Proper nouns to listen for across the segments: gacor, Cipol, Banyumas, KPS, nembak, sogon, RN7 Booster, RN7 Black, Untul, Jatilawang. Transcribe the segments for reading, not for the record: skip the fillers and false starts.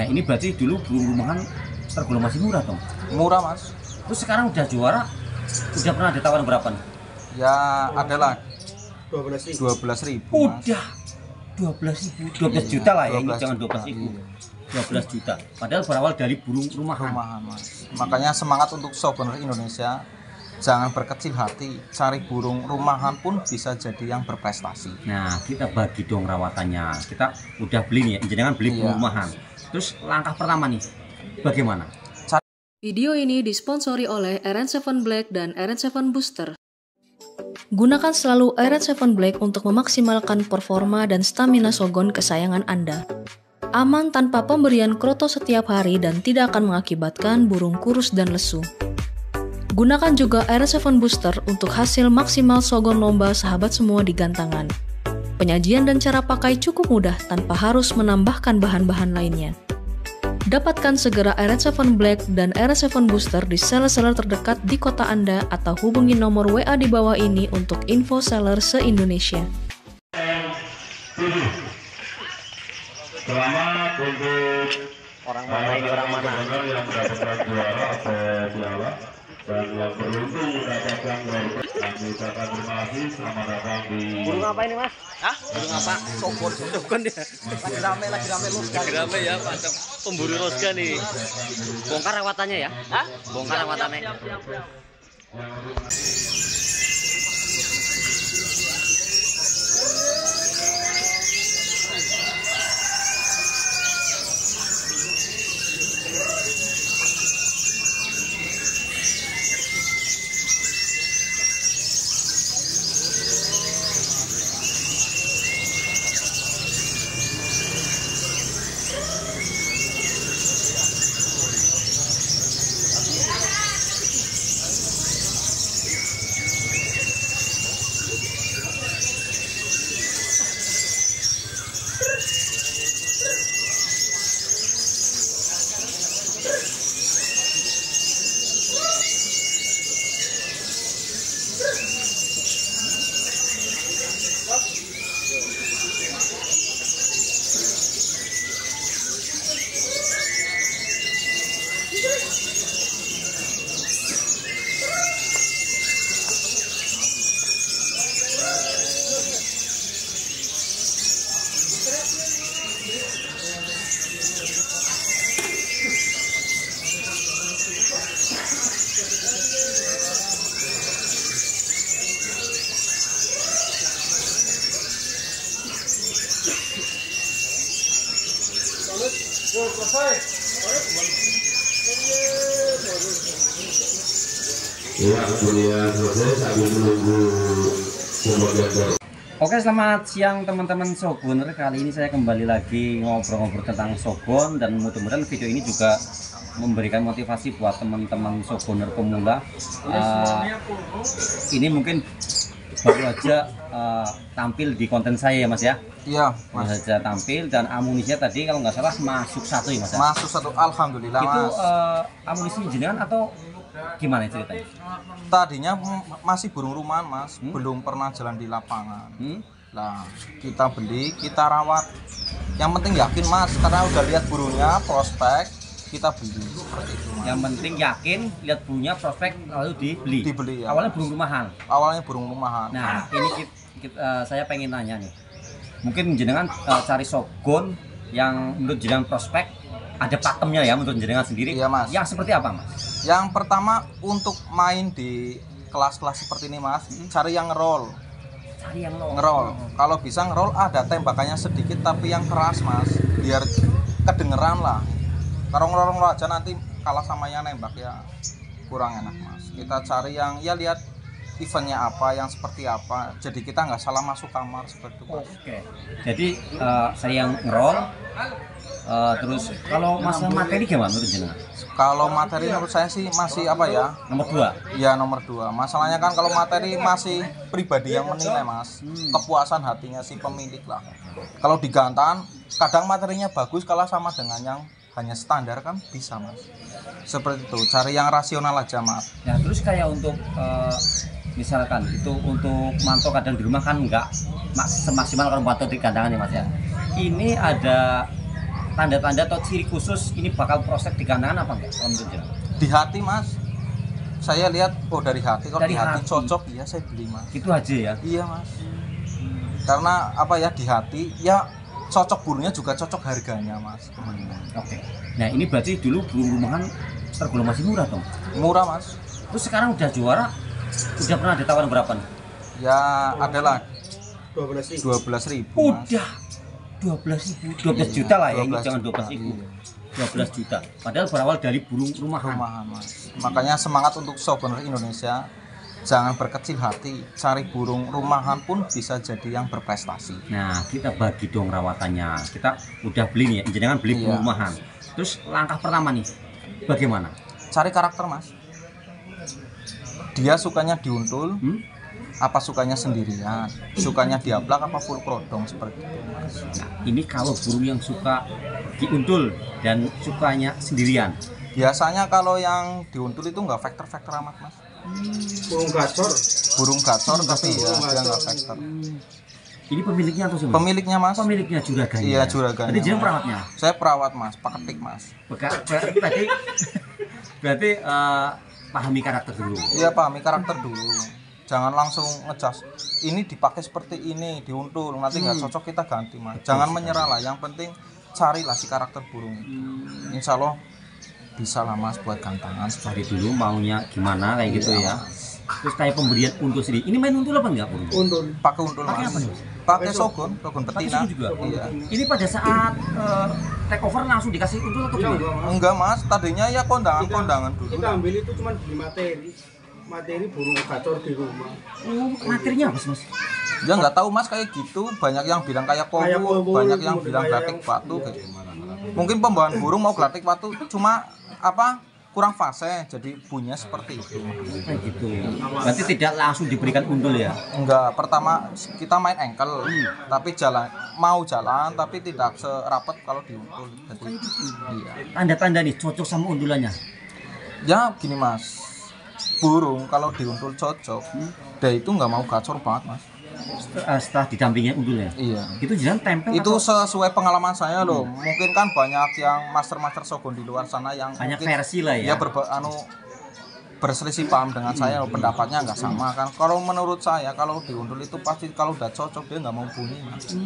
Nah ini berarti dulu burung rumahan tergolong masih murah dong? Murah mas. Terus sekarang udah juara, udah pernah ada tawaran berapa nih? Ya adalah 12.000. Udah 12.000, 12 juta lah ya, ini jangan 12.000. 12 juta. Padahal berawal dari burung rumahan. Mas. Makanya semangat untuk sogoner Indonesia. Jangan berkecil hati, cari burung rumahan pun bisa jadi yang berprestasi. Nah, kita bagi dong rawatannya. Kita udah beli nih ya, jangan beli burung rumahan. Terus langkah pertama nih, bagaimana? Video ini disponsori oleh RN7 Black dan RN7 Booster. Gunakan selalu RN7 Black untuk memaksimalkan performa dan stamina sogon kesayangan Anda. Aman tanpa pemberian kroto setiap hari dan tidak akan mengakibatkan burung kurus dan lesu. Gunakan juga RN7 Booster untuk hasil maksimal sogon lomba sahabat semua di gantangan. Penyajian dan cara pakai cukup mudah tanpa harus menambahkan bahan-bahan lainnya. Dapatkan segera RN7 Black dan RN7 Booster di seller-seller terdekat di kota Anda atau hubungi nomor WA di bawah ini untuk info seller se-Indonesia. Selamat untuk orang mana yang mendapatkan juara atau piala. Dan yang beruntung mendapatkan gelar, kami ucapkan terima kasih. Selamat datang di burung apa ini mas? Hah? Burung apa? Sogon. Sogon dia. Lagi rame losgan. Lagi rame ya Pak. Pemburu losgan nih. Bongkar rawatannya ya? Hah? Bongkar rawatannya. Oke, selamat siang teman-teman sogoner. Kali ini saya kembali lagi ngobrol-ngobrol tentang sogon, dan mudah-mudahan video ini juga memberikan motivasi buat teman-teman sogoner pemula. Ini mungkin baru aja tampil di konten saya ya mas ya? Iya mas. Aja tampil, dan amunisinya tadi kalau nggak salah masuk satu ya mas ya? Masuk satu, alhamdulillah mas. Itu amunisi jenengan atau gimana ceritanya? Tadinya masih burung rumahan mas, belum pernah jalan di lapangan. Nah kita beli, kita rawat, yang penting yakin mas, karena udah lihat burungnya, prospek, kita beli seperti itu mas. Yang penting yakin, lihat burungnya, prospek, lalu dibeli ya, awalnya mas. burung rumahan. Nah ini saya pengen nanya nih, mungkin jenengan cari sogon yang menurut jenengan prospek ada pakemnya ya menurut jenengan sendiri ya mas. Yang seperti apa mas? Yang pertama untuk main di kelas-kelas seperti ini mas, cari yang ngerol. Kalau bisa ngerol ada tembakannya sedikit tapi yang keras mas, biar kedengeran lah. Kalau ngorong-ngorong aja nanti kalah sama yang nembak ya kurang enak mas. Kita cari yang ya lihat eventnya apa, yang seperti apa, jadi kita nggak salah masuk kamar seperti itu. Oke, jadi saya yang ngerol. Terus kalau masalah materi gimana menurut jenengan? Kalau materi menurut saya sih masih apa ya, nomor 2. Ya nomor 2. Masalahnya kan kalau materi masih pribadi yang menilai mas, kepuasan hatinya si pemilik lah. Kalau digantan kadang materinya bagus kalah sama dengan yang hanya standar kan bisa mas, seperti itu. Cari yang rasional aja mas. Nah terus kayak untuk misalkan itu untuk mantau kadang di rumah kan nggak semaksimal kalau mantau di kandangan ya mas ya. Ini ada tanda-tanda atau ciri khusus ini bakal proses di kanan apa enggak? Di hati, Mas. Saya lihat, oh dari hati, kalau dari hati cocok, ya saya beli, Mas. Itu aja ya? Iya, Mas. Karena apa ya, di hati, ya cocok burungnya juga cocok harganya, Mas. Oke. Nah, ini berarti dulu burung rumahan tergolong masih murah, dong? Murah, Mas. Terus sekarang udah juara, udah pernah ada tawaran berapa nih? Ya, adalah 12.000. Udah 12 juta lah ya, ini jangan 12.000. 12 juta. Padahal berawal dari burung rumahan, Mas. Makanya semangat untuk sogoner Indonesia. Jangan berkecil hati, cari burung rumahan pun bisa jadi yang berprestasi. Nah, kita bagi dong rawatannya. Kita udah beli nih, jangan beli burung rumahan. Terus langkah pertama nih, bagaimana? Cari karakter, Mas. Dia sukanya diuntul, apa sukanya sendirian, sukanya diablak apa full krodong seperti itu, Mas. Nah, ini kalau burung yang suka diuntul dan sukanya sendirian. Biasanya kalau yang diuntul itu nggak faktor-faktor amat, Mas. Burung gacor tapi ya dia nggak faktor. Ini pemiliknya atau siapa? Pemiliknya, Mas. Pemiliknya juragan. Iya, juragan. Jadi perawatnya? Saya perawat, Mas. Paketik, Mas. Berarti pahami karakter dulu. Iya, pahami karakter dulu. Jangan langsung ngecas. Ini dipakai seperti ini, diuntul, nanti nggak cocok kita ganti, Mas. Jangan menyerah lah. Yang penting carilah si karakter burung. Insya Allah bisa lah, Mas, buat gantangan. Cari dulu maunya gimana kayak gitu ya. Terus kayak pemberian untul sendiri. Ini main untul apa enggak? Untul. Pakai untul, Mas. Pakai apa nih? Pakai sogon betina. Sogon juga. Iya. Ini pada saat take over langsung dikasih untul atau gimana? Enggak, Mas. Tadinya ya kondangan dulu. Kita ambil itu cuma di materi burung gacor di rumah. Materinya apa sih, Mas? Ya nggak tahu, Mas, kayak gitu. Banyak yang bilang kayak kobu, banyak yang bilang glatik patu. Mungkin pembawaan burung mau glatik patu, cuma apa kurang fase, jadi bunyinya seperti itu. Kayak gitu. Berarti tidak langsung diberikan untul ya? Enggak. Pertama kita main engkel, tapi mau jalan tapi tidak serapat kalau diuntul. Jadi tanda-tanda nih cocok sama untulannya? Ya gini, Mas. Burung kalau diuntul cocok, dia itu nggak mau gacor banget, Mas. Setelah didampingi untul ya? Iya. Itu jangan tempel itu atau? Sesuai pengalaman saya loh. Mungkin kan banyak yang master-master sogon di luar sana yang banyak versi lah ya. Ya berselisih paham dengan saya loh. Pendapatnya nggak sama kan. Kalau menurut saya kalau diuntul itu pasti kalau udah cocok dia nggak mau bunyi, Mas.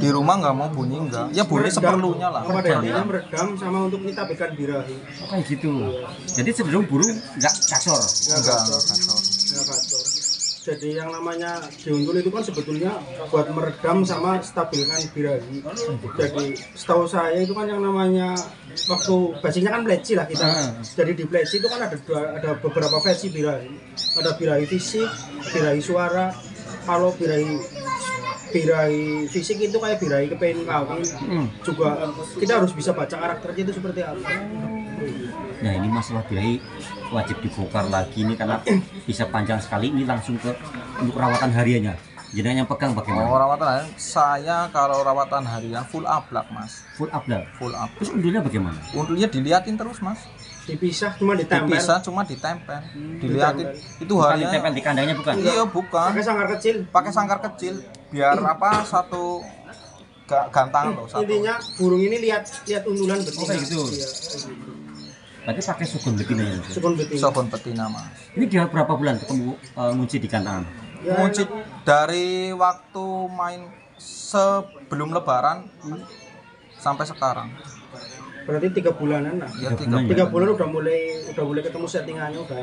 Di rumah nggak mau bunyi, enggak. Ya bunyi seperlunya lah. Meredam, sama untuk kita berikan birahi. Kayak gitu. Jadi sebelum burung nggak gacor. Nggak gacor. Jadi yang namanya diuntul itu kan sebetulnya buat meredam sama stabilkan birahi. Jadi setahu saya itu kan yang namanya waktu basingnya kan pleci lah kita. Jadi di pleci itu kan ada beberapa versi birahi. Ada birahi fisik, birahi suara. Kalau birahi fisik itu kayak birahi kepengen kawin. Juga kita harus bisa baca karakternya itu seperti apa. Nah, ini masalah birahi wajib dibongkar lagi ini karena bisa panjang sekali. Ini langsung untuk rawatan hariannya. Jadi yang pegang bagaimana? Oh, rawatan saya kalau rawatan harian full ablak, Mas. Full ablak. Terus untulnya bagaimana? Untulnya diliatin terus, Mas. Dipisah cuma ditempel. Diliatin. Itu harian. Ditempel di kandangnya bukan? Iya, bukan. Pakai sangkar kecil biar apa satu gantang loh satu. Intinya burung ini lihat untulan betina. Gitu. Berarti pakai sogon betina ya? Sogon betina, Mas. Ini dia berapa bulan kamu ngunci di kandang? Ngunci dari waktu main sebelum lebaran sampai sekarang. Berarti 3 bulanan lah. Ya, 3 bulan udah mulai ketemu settingannya udah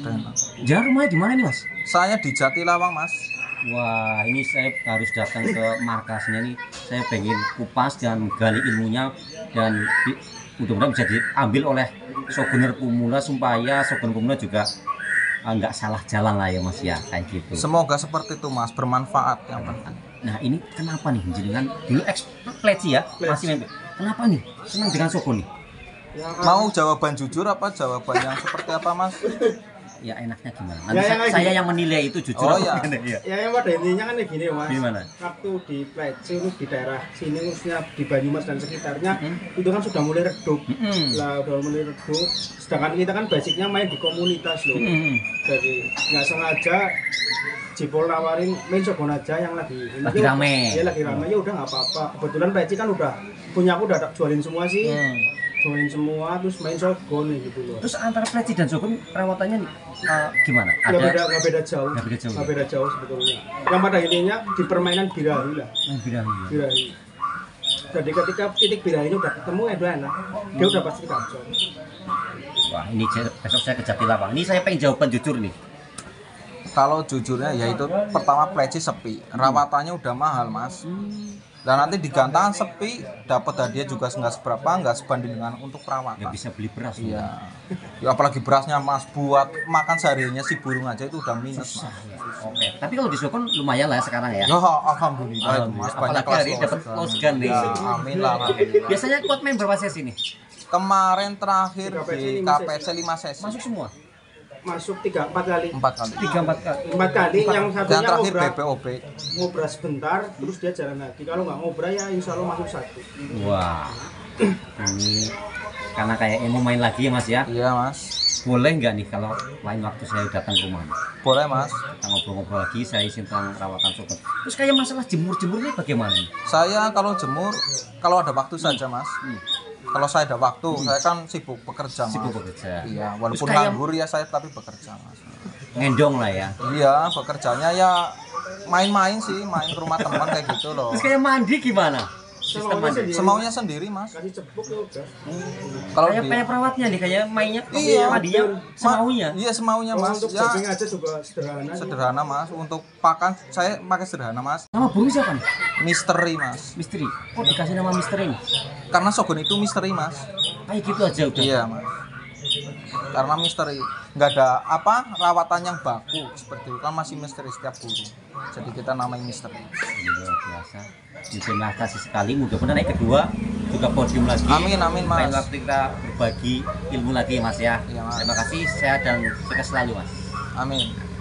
enak. Jarak rumahnya di mana nih, Mas? Saya di Jatilawang, Mas. Wah, ini saya harus datang ke markasnya nih. Saya pengen kupas dan gali ilmunya dan mudah-mudahan bisa diambil oleh sogoner pemula supaya sogoner pemula juga nggak salah jalan lah ya, Mas ya, kayak gitu. Semoga seperti itu, Mas, bermanfaat yang penting. Nah, ini kenapa nih jenengan dulu expert pleci ya? Masih main. Kenapa nih senang dengan sogon nih? Ya, mau jawaban jujur apa jawaban yang seperti apa, Mas? Ya enaknya gimana? Nanti ya, saya yang menilai itu jujur. Oh ya. Ya pada intinya kan gini, Mas. Gimana? Waktu di pleci di daerah sini khususnya di Banyumas dan sekitarnya itu kan sudah mulai redup. Sedangkan kita kan basicnya main di komunitas loh. Jadi nggak sengaja Cipol nawarin main sogon aja yang lagi rame. Iya, lagi rame, ya udah nggak apa-apa. Kebetulan peci kan udah punya, aku udah jualin semua sih. Join semua terus main sogon gitu loh. Terus antara peci dan sogon perawatannya gimana? Nggak beda jauh sebetulnya. Yang pada intinya di permainan birahi lah. Birahi. Jadi ketika titik birahi ini udah ketemu ya udah enak. Dia udah pasti kacau. Wah, ini besok saya ke Jatilawang. Ini saya pengen jawaban jujur nih. Kalau jujurnya yaitu pertama pleci sepi, rawatannya udah mahal mas. Dan nanti di gantangan sepi, dapat hadiah juga nggak seberapa, nggak sebanding dengan untuk perawatan. Nggak bisa beli beras. Iya. Ya, apalagi berasnya mas, buat makan seharinya si burung aja itu udah minus. Susah, mas. Ya. Oke. Tapi kalau di sogon lumayan lah sekarang ya. Ya alhamdulillah. Mas, banyak apalagi hari dapat close gun nih. Ya, amin lah. Biasanya kuat main berapa sesi nih? Kemarin terakhir di KPS 5 sesi. Masuk semua. Masuk 3-4 kali yang satunya ngobrol sebentar terus dia jalan lagi. Kalau nggak ngobrol ya insya Allah masuk 1. Wah, ini karena kayaknya mau main lagi ya mas ya. Iya mas, boleh nggak nih kalau lain waktu saya datang ke rumah? Boleh mas, kita ngobrol-ngobrol lagi, saya izin tentang perawatan sogon. Terus kayak masalah jemur-jemurnya bagaimana? Saya kalau jemur kalau ada waktu saja mas. Kalau saya ada waktu, saya kan sibuk bekerja mas. Iya, walaupun nganggur ya saya tapi bekerja mas. Ngendong lah ya. Iya, bekerjanya ya main-main sih, main ke rumah teman kayak gitu loh. Terus kayak mandi gimana? Semaunya sendiri mas. Kasih cepuk ya udah. Kalau kayak perawatnya nih, kayak mainnya, iya, madinya semaunya. Iya semaunya mas. Untuk jogging aja juga sederhana. Sederhana mas. Untuk pakan saya pakai sederhana mas. Nama burung siapa nih? Misteri mas. Misteri. Kok dikasih nama misteri? Karena sogon itu misteri mas. Kayak gitu aja udah. Iya mas. Karena misteri, nggak ada apa rawatan yang baku seperti itu kan, masih misteri setiap burung. Jadi kita namain misteri. Luar biasa. Terima kasih sekali. Mudah-mudahan naik kedua juga podium lagi. Amin amin mas. Lain waktu kita berbagi ilmu lagi mas ya. Iya, mas. Terima kasih. Sehat dan sukses selalu mas. Amin.